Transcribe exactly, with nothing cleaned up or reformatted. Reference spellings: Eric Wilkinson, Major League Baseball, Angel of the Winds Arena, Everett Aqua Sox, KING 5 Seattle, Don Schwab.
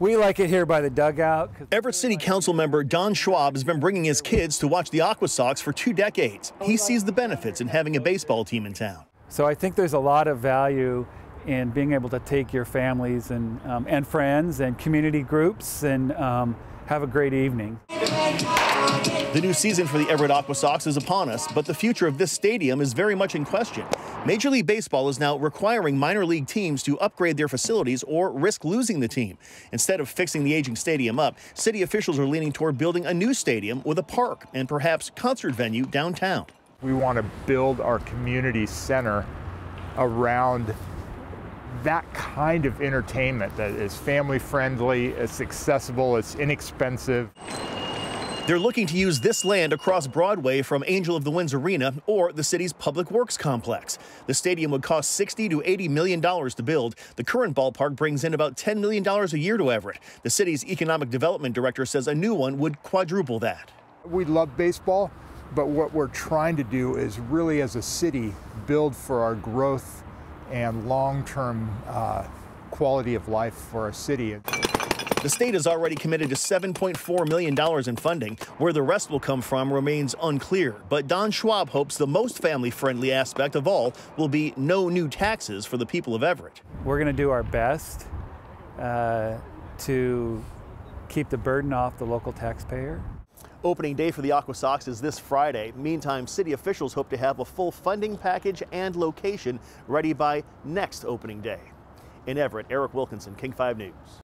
We like it here by the dugout. Everett City Council member Don Schwab has been bringing his kids to watch the Aqua Sox for two decades. He sees the benefits in having a baseball team in town. So I think there's a lot of value in being able to take your families and, um, and friends and community groups and um, have a great evening. The new season for the Everett Aqua Sox is upon us, but the future of this stadium is very much in question. Major League Baseball is now requiring minor league teams to upgrade their facilities or risk losing the team. Instead of fixing the aging stadium up, city officials are leaning toward building a new stadium with a park and perhaps concert venue downtown. We want to build our community center around that kind of entertainment that is family friendly, it's accessible, it's inexpensive. They're looking to use this land across Broadway from Angel of the Winds Arena or the city's Public Works complex. The stadium would cost sixty to eighty million dollars to build. The current ballpark brings in about ten million dollars a year to Everett. The city's economic development director says a new one would quadruple that. We love baseball, but what we're trying to do is really, as a city, build for our growth and long-term uh, quality of life for our city. The state has already committed to seven point four million dollars in funding. Where the rest will come from remains unclear, but Don Schwab hopes the most family-friendly aspect of all will be no new taxes for the people of Everett. We're going to do our best uh, to keep the burden off the local taxpayer. Opening day for the Aqua Sox is this Friday. Meantime, city officials hope to have a full funding package and location ready by next opening day. In Everett, Eric Wilkinson, King five News.